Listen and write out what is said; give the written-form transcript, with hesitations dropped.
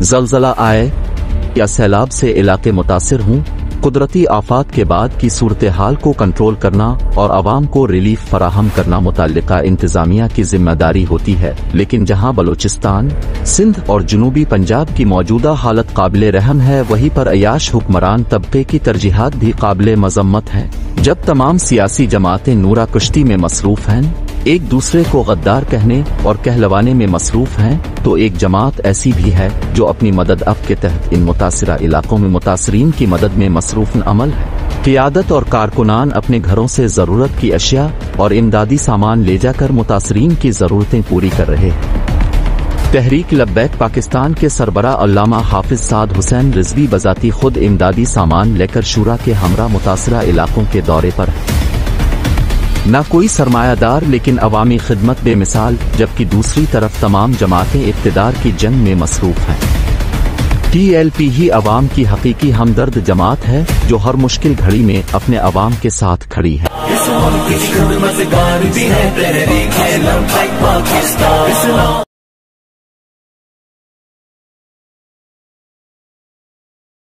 जलजला आए या सैलाब से इलाके मुतासर हों, कुदरती आफात के बाद की सूरत हाल को कंट्रोल करना और आवाम को रिलीफ फराहम करना मुतल्लिका इंतजामिया की जिम्मेदारी होती है। लेकिन जहां बलूचिस्तान, सिंध और जनूबी पंजाब की मौजूदा हालत काबिल रहम है, वहीं पर अयाश हुक्मरान तबके की तरजीहात भी काबिल मजम्मत है। जब तमाम सियासी जमातें नूरा कश्ती में मसरूफ हैं, एक दूसरे को गद्दार कहने और कहलवाने में मसरूफ हैं, तो एक जमात ऐसी भी है जो अपनी मदद अब के तहत इन मुतासरा इलाकों में मुतासरीन की मदद में मसरूफ अमल है। क़ियादत और कारकुनान अपने घरों से ज़रूरत की अशिया और इमदादी सामान ले जाकर मुतासरीन की ज़रूरतें पूरी कर रहे हैं। तहरीक लब्बैक पाकिस्तान के सरबरा अल्लामा हाफिज साद हुसैन रिजवी बजाती खुद इमदादी सामान लेकर शूरा के हमरा मुतासरा इलाकों के दौरे पर है। ना कोई सरमायादार लेकिन अवामी खिदमत बेमिसाल, जबकि दूसरी तरफ तमाम जमातें इक़्तिदार की जंग में मसरूफ हैं। TLP ही अवाम की हकीकी हमदर्द जमात है जो हर मुश्किल घड़ी में अपने अवाम के साथ खड़ी है। इस